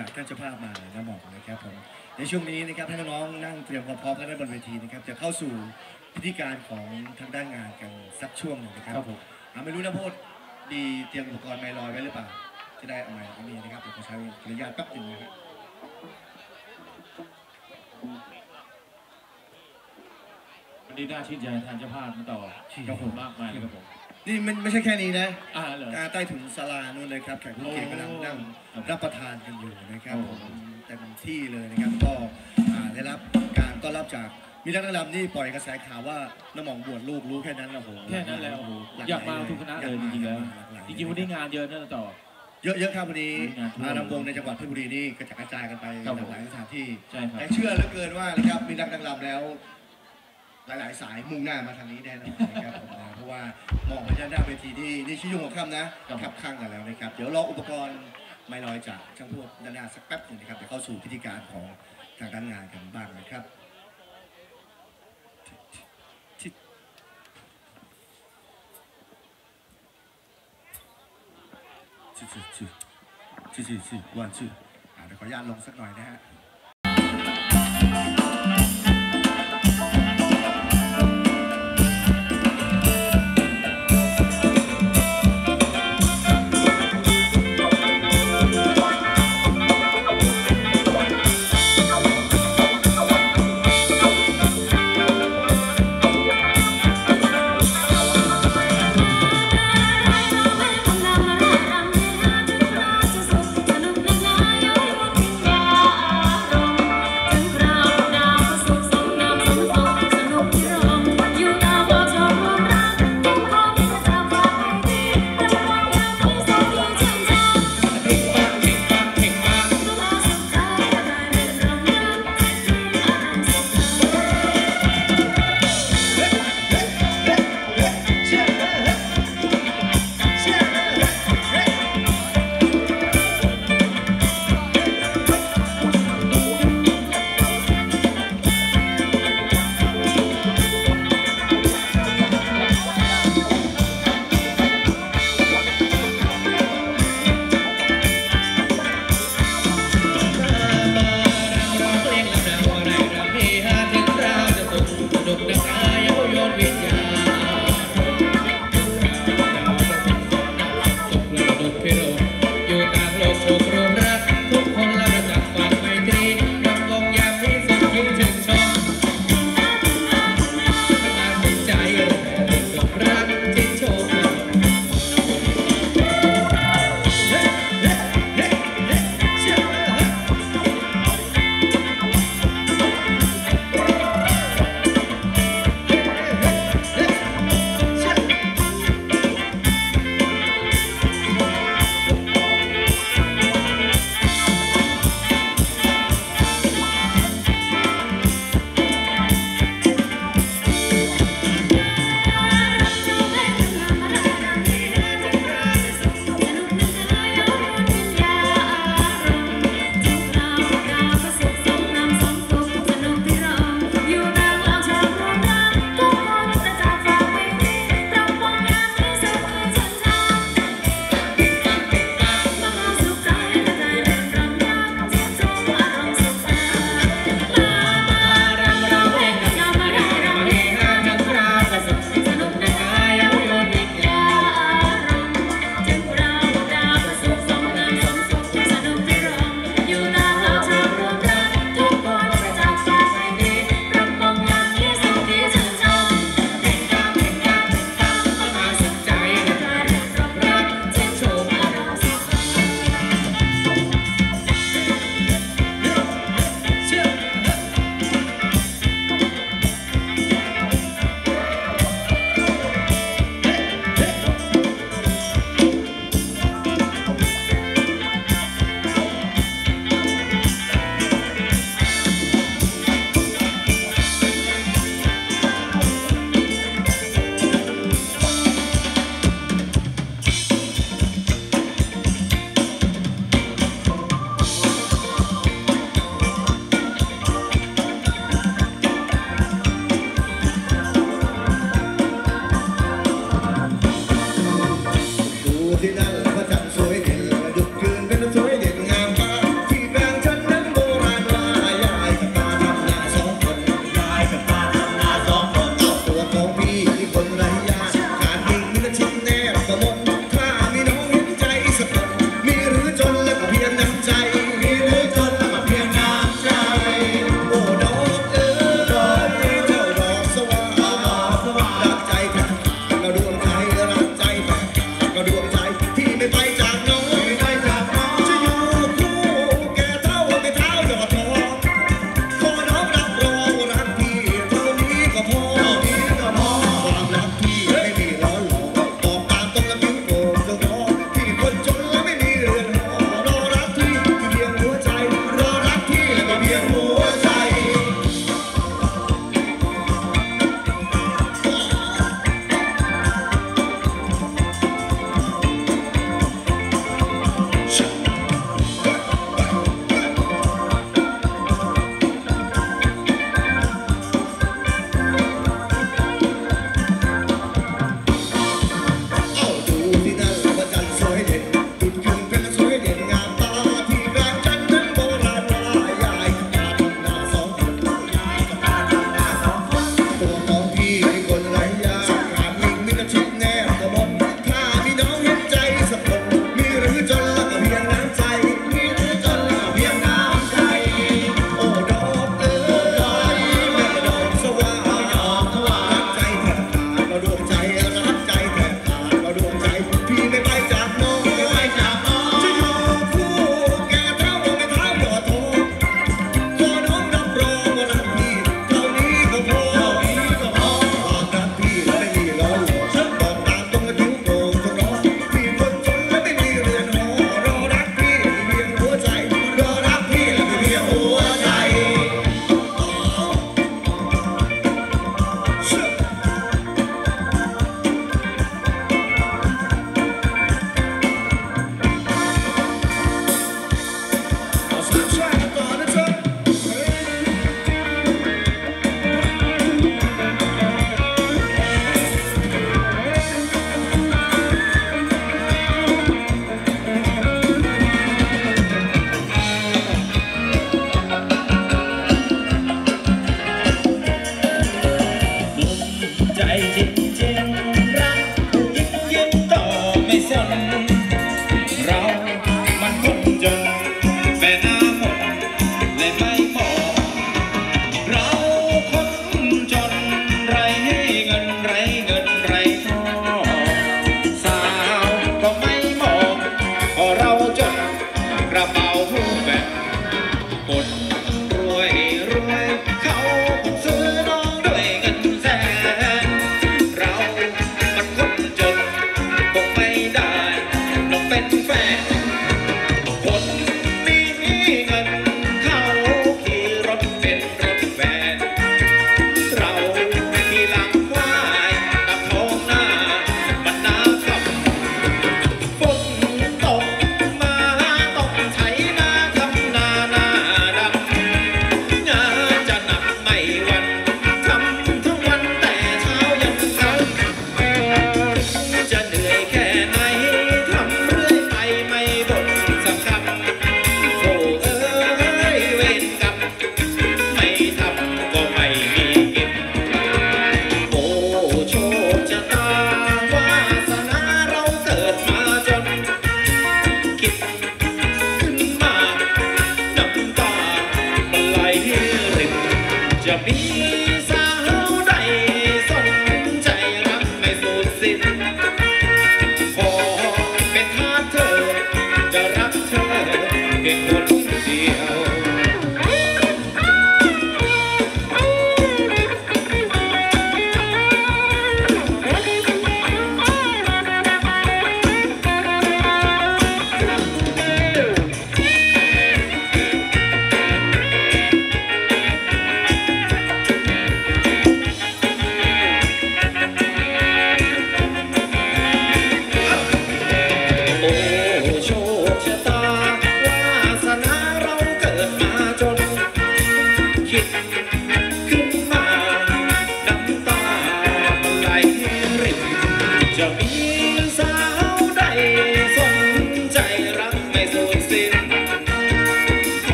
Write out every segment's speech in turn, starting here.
จากท่านเจ้าภาพมาแล้วบอกนะครับผมในช่วงนี้นะครับท่านน้องนั่งเตรียมความพร้อมกันได้บนเวทีนะครับจะเข้าสู่พิธีการของทางด้านงานกันสักช่วงหนึ่งนะครับผมไม่รู้นะโพดดีเตรียมอุปกรณ์ไมค์ลอยไว้หรือเปล่าจะได้เอาไมค์นี้นะครับผมขอใช้ขออนุญาตแป๊บหนึ่งนะครับวันนี้ได้ชื่นใจท่านเจ้าภาพต่อขอบคุณมากมายครับผมนี่มันไม่ใช่แค่นี้นะใต้ถุนศาลานู่นเลยครับแขกผู้เกียรติกำลังนั่งรับประทานกันอยู่นะครับเต็มที่เลยนะครับก็ได้รับการต้อนรับจากมีนักรำนี่ปล่อยกระแสข่าวว่าน้ำหม่องบวชลูกรู้แค่นั้นนะผมแค่นั้นแล้วโหอยากมาทุกคณะเลยจริงๆแล้วจริงๆวันนี้งานเยอะนะต่อเยอะๆครับวันนี้นำวงในจังหวัดเพชรบุรีนี่กระจายกันไปหลายสถานที่แต่เชื่อเหลือเกินว่านะครับมีนักรำแล้วหลายสายมุ่งหน้ามาทางนี้แน่นอนนะครับเพราะว่ามองไปด้านหน้าเวทีนี่ชิ้นยุ่งของค่ำนะขับข้างกันแล้วนะครับเดี๋ยวรออุปกรณ์ไม่ลอยจากช่างพูดด้านหน้าสักแป๊บหนึ่งนะครับเดี๋ยวเข้าสู่พิธีการของทางด้านงานกันบ้างนะครับชื่อวันชื่อเดี๋ยวขออนุญาตลงสักหน่อยนะฮะ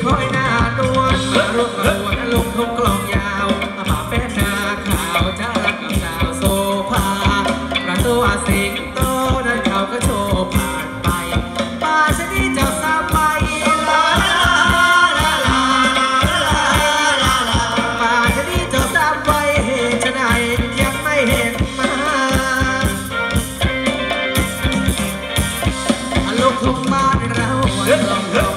คอยหน้าด้วนร่วงล้วนลงทุกกลองยาวมาแป้นหน้าขาวจะรักกับสาวโซภาประตูอาสิงโตนั้นเขาก็โชว์ผ่านไปป่าชะนีเจ้าสาวไปลาลาลาลาลาลาป่าชะนีเจ้าสาวไปเห็นจะไหนยังไม่เห็นมาลงทุกบ้านเราลงทุก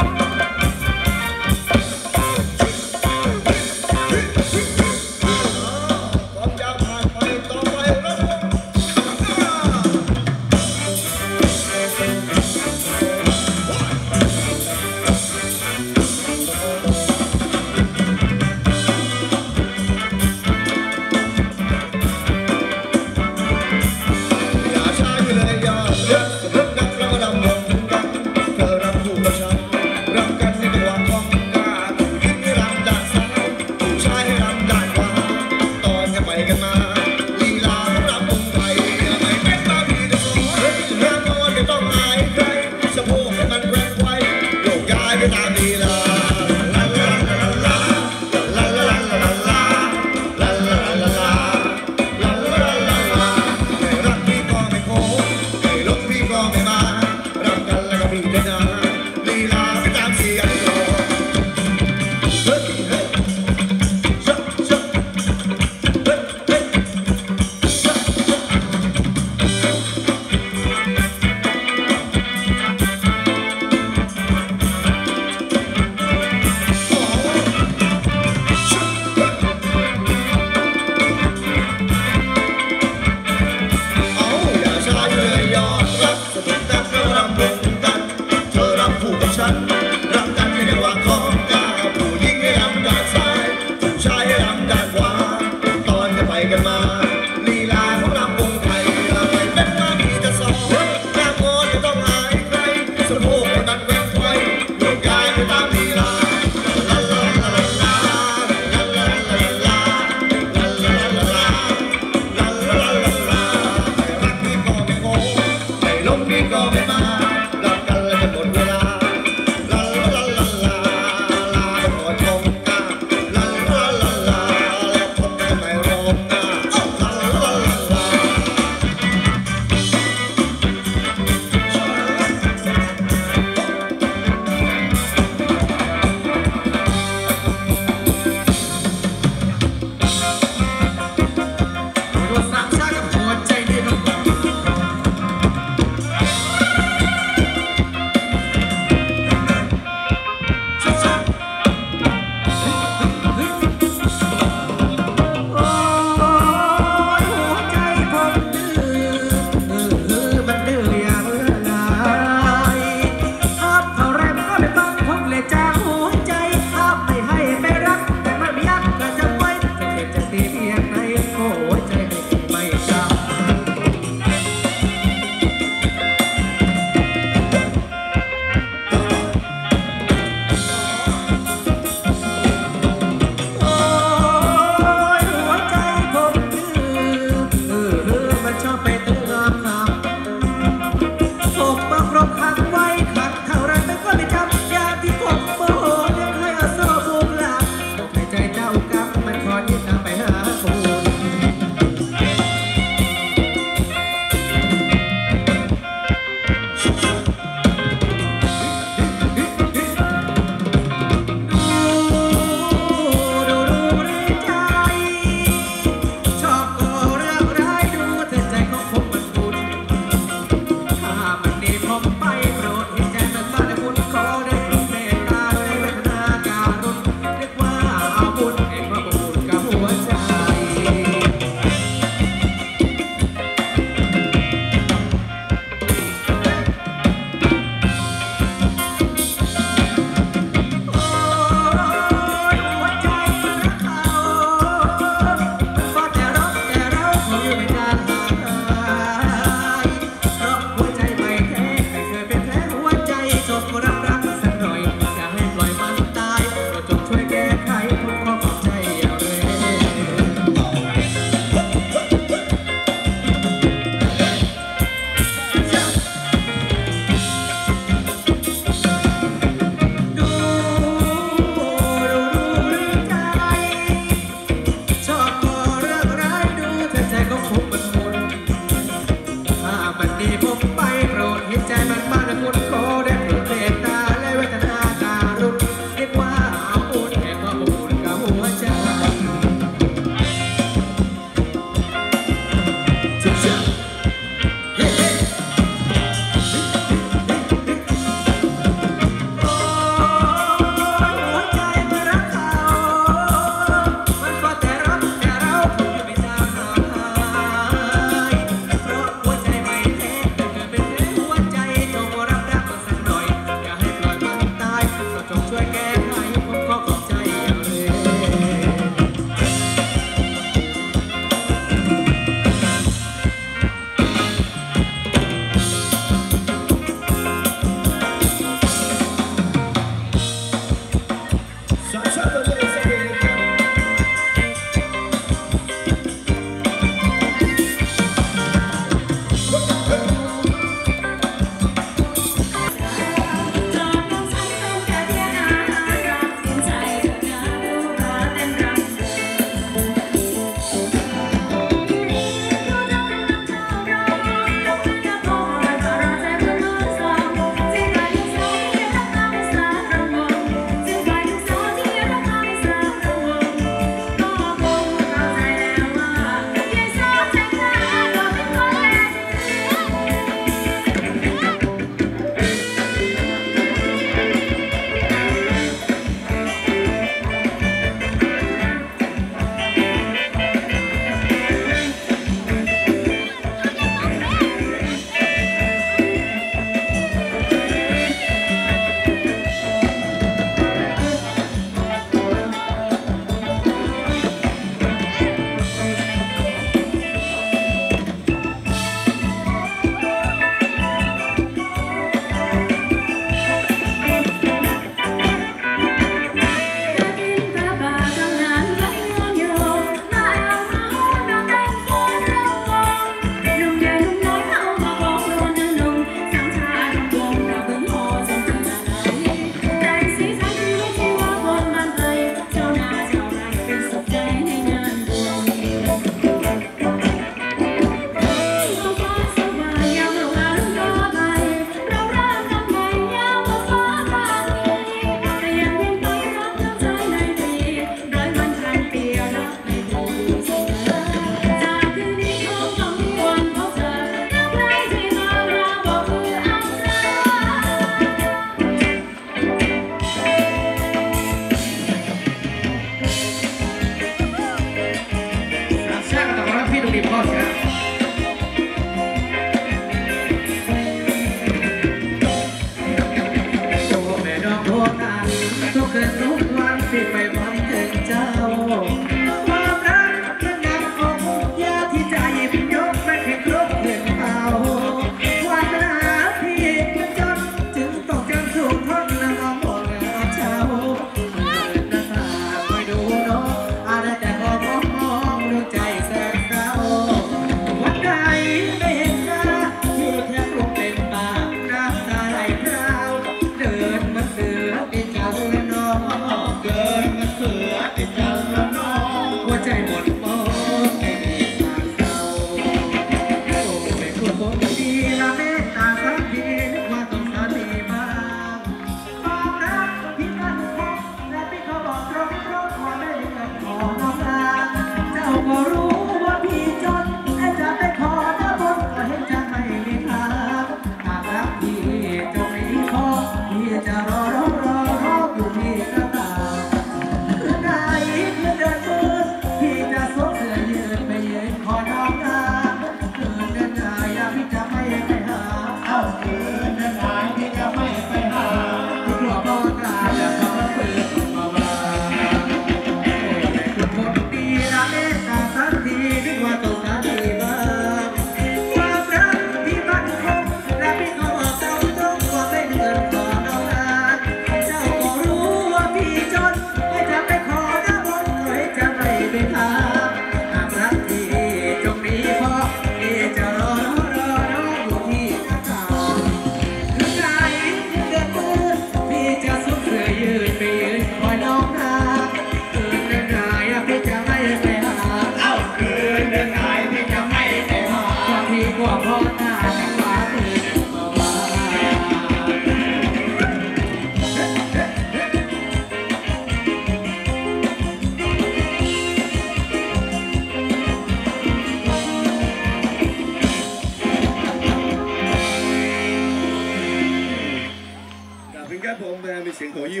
หัวยื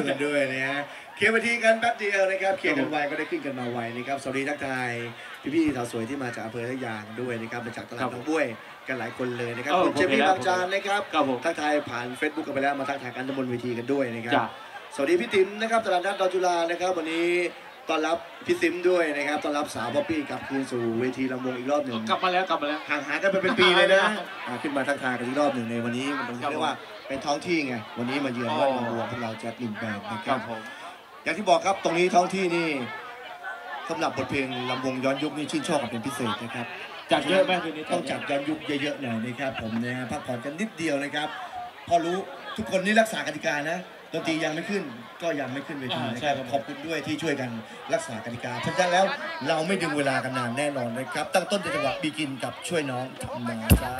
ดกันด้วยนะฮะเคลียร์มาทีกันแป๊บเดียวนะครับเคลียร์กันไวก็ได้ขึ้นกันมาไวนะครับสวัสดีทักทายพี่ๆสาวสวยที่มาจากอำเภอท่ายางด้วยนะครับมาจากตลาดหนองบัวกันหลายคนเลยนะครับคุณเจมี่บางจานนะครับทักทายผ่าน Facebook กันไปแล้วมาทักทายกันบนเวทีกันด้วยนะครับสวัสดีพี่ติ๋มนะครับตลาดนัดดอนจุฬานะครับวันนี้ต้อนรับพี่ติ๋มด้วยนะครับต้อนรับสาวป๊อปปี้กลับคืนสู่เวทีลำวงอีกรอบหนึ่งกลับมาแล้วห่างหายกันไปเป็นปีเลยนะขึ้นมาทักทายกันอีกรอบหนึ่งในวันนี้มันเรียกว่าเป็นท้องที่ไงวันนี้มาเยือนบ้านลำวงของเราแจ๊สลินแบนด์นะครับอย่างที่บอกครับตรงนี้ท้องที่นี่สำหรับบทเพลงลำวงย้อนยุคนี่ชื่นชอบกันเป็นพิเศษนะครับจัดเยอะไหมคืนนี้ต้องจัดย้อนยุคเยอะๆหน่อยนะครับผมเนี่ยพักผ่อนกันนิดเดียวนะครับพอรู้ทุกคนนี่รักษากติกานะดนตรียังไม่ขึ้นก็ยังไม่ขึ้นเวทีนะครับขอบคุณด้วยที่ช่วยกันรักษากติกาเพราะฉะนั้นแล้วเราไม่ดึงเวลากันนานแน่นอนนะครับตั้งต้นจังหวะบีกินกับช่วยน้องทำงานจ้า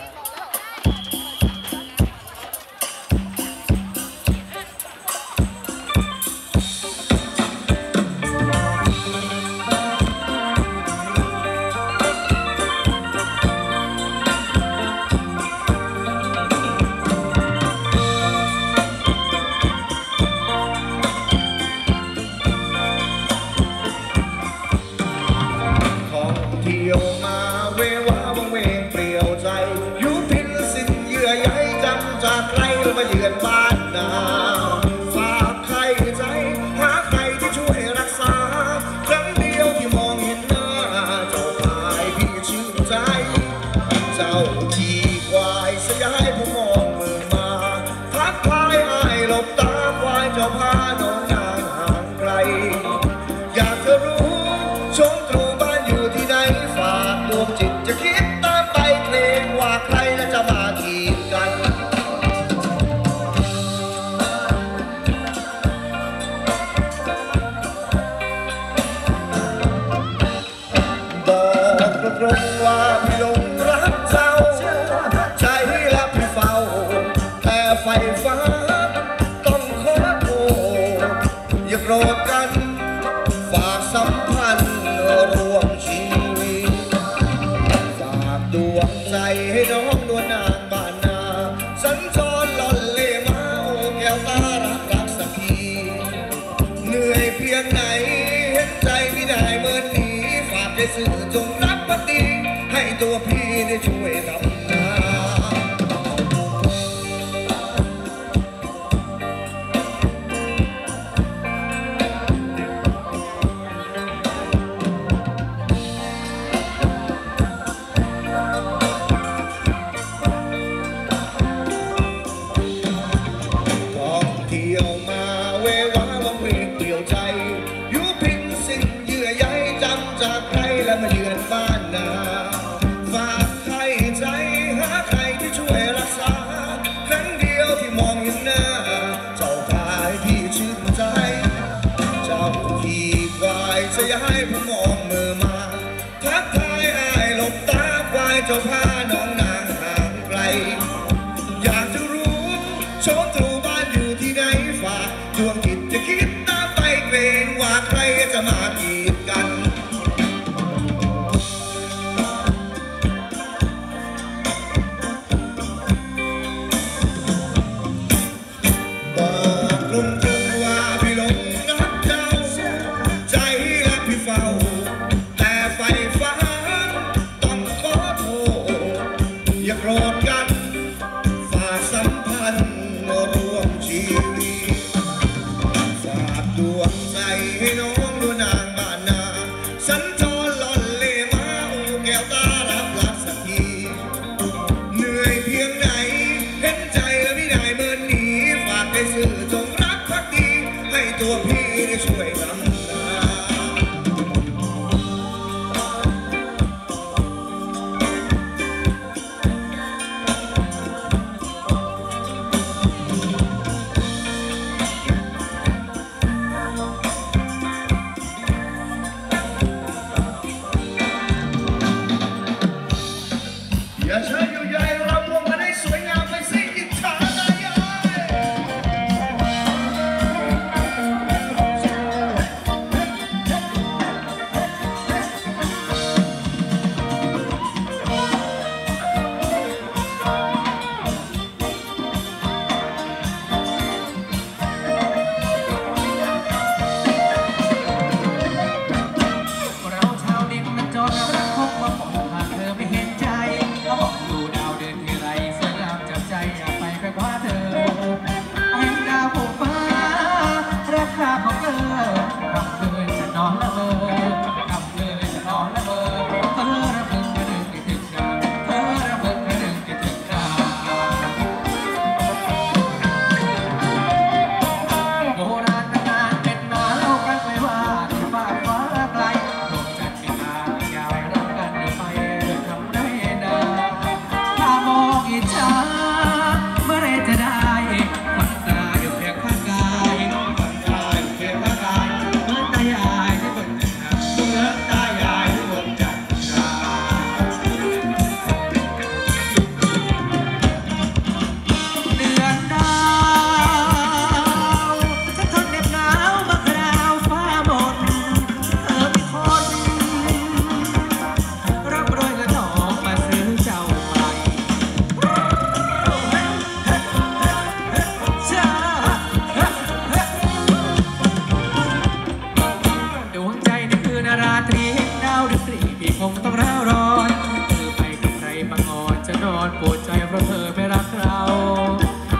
พี่คงต้องร้าวร้อนเธอไปกับใครบางอ่อนจะนอนปวดใจเพราะเธอไม่รักเรา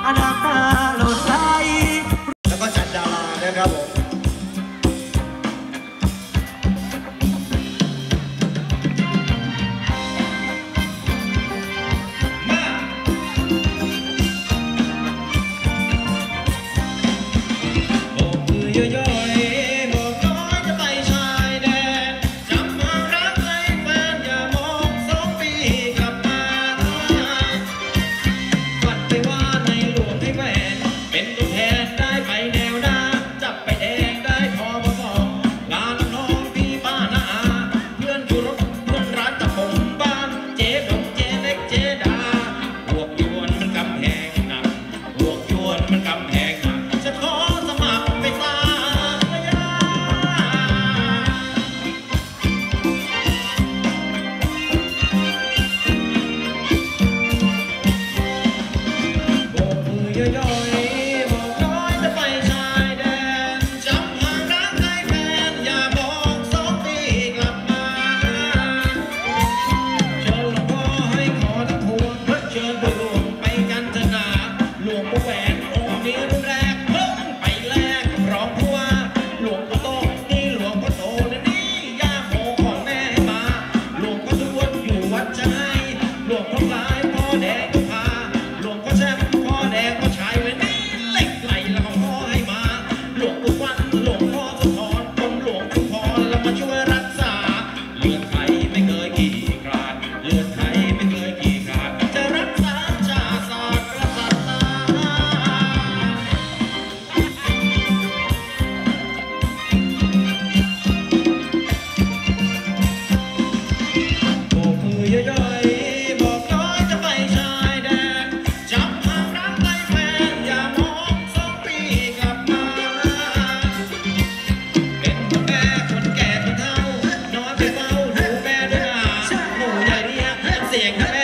อนาคตโลดไหลแล้วก็จัดดารานะครับผมเสียง